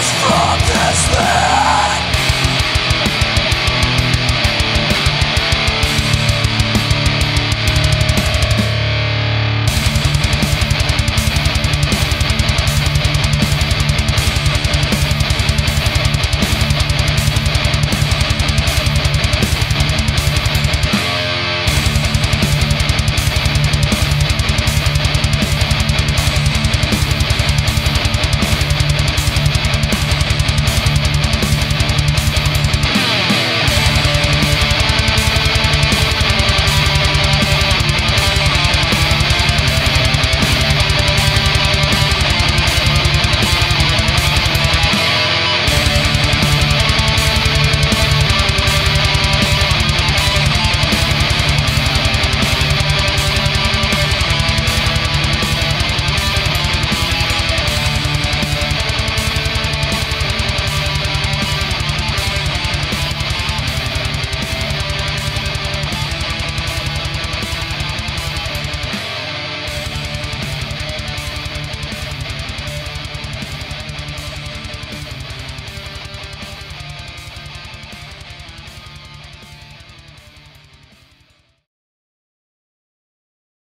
From this land.